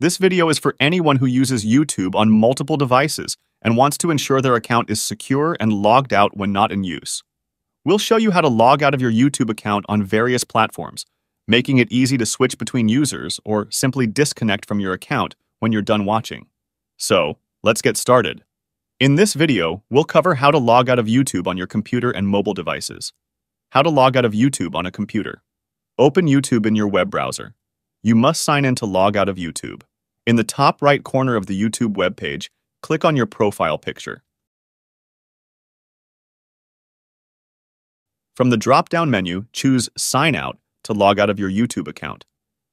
This video is for anyone who uses YouTube on multiple devices and wants to ensure their account is secure and logged out when not in use. We'll show you how to log out of your YouTube account on various platforms, making it easy to switch between users or simply disconnect from your account when you're done watching. So, let's get started. In this video, we'll cover how to log out of YouTube on your computer and mobile devices. How to log out of YouTube on a computer. Open YouTube in your web browser. You must sign in to log out of YouTube. In the top right corner of the YouTube webpage, click on your profile picture. From the drop-down menu, choose Sign Out to log out of your YouTube account.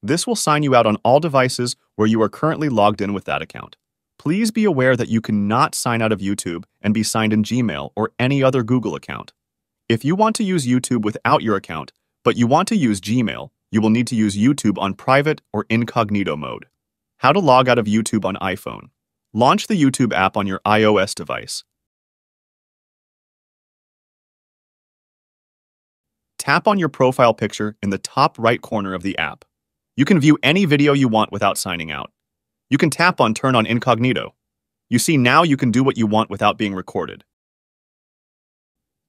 This will sign you out on all devices where you are currently logged in with that account. Please be aware that you cannot sign out of YouTube and be signed in Gmail or any other Google account. If you want to use YouTube without your account, but you want to use Gmail, you will need to use YouTube on private or incognito mode. How to log out of YouTube on iPhone. Launch the YouTube app on your iOS device. Tap on your profile picture in the top right corner of the app. You can view any video you want without signing out. You can tap on Turn on Incognito. You see now you can do what you want without being recorded.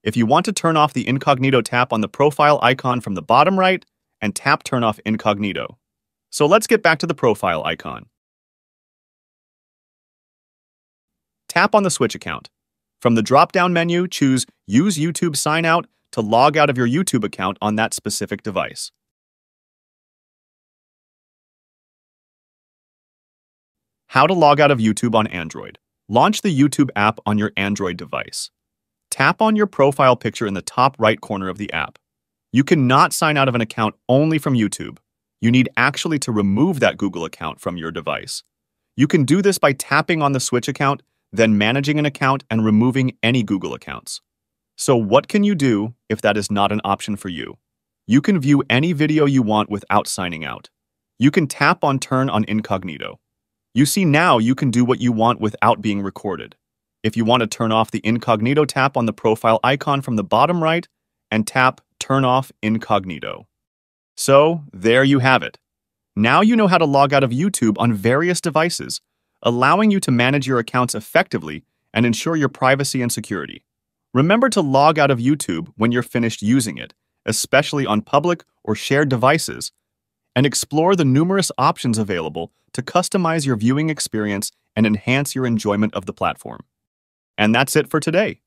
If you want to turn off the incognito, tap on the profile icon from the bottom right and tap Turn off Incognito. So let's get back to the profile icon. Tap on the Switch account. From the drop-down menu, choose Use YouTube Sign Out to log out of your YouTube account on that specific device. How to log out of YouTube on Android. Launch the YouTube app on your Android device. Tap on your profile picture in the top right corner of the app. You cannot sign out of an account only from YouTube. You need actually to remove that Google account from your device. You can do this by tapping on the Switch account, then managing an account and removing any Google accounts. So what can you do if that is not an option for you? You can view any video you want without signing out. You can tap on Turn on Incognito. You see now you can do what you want without being recorded. If you want to turn off the incognito, tap on the profile icon from the bottom right and tap Turn off Incognito. So, there you have it. Now you know how to log out of YouTube on various devices, allowing you to manage your accounts effectively and ensure your privacy and security. Remember to log out of YouTube when you're finished using it, especially on public or shared devices, and explore the numerous options available to customize your viewing experience and enhance your enjoyment of the platform. And that's it for today.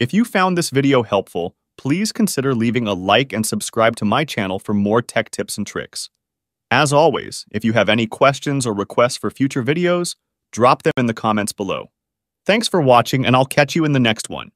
If you found this video helpful, please consider leaving a like and subscribe to my channel for more tech tips and tricks. As always, if you have any questions or requests for future videos, drop them in the comments below. Thanks for watching, and I'll catch you in the next one.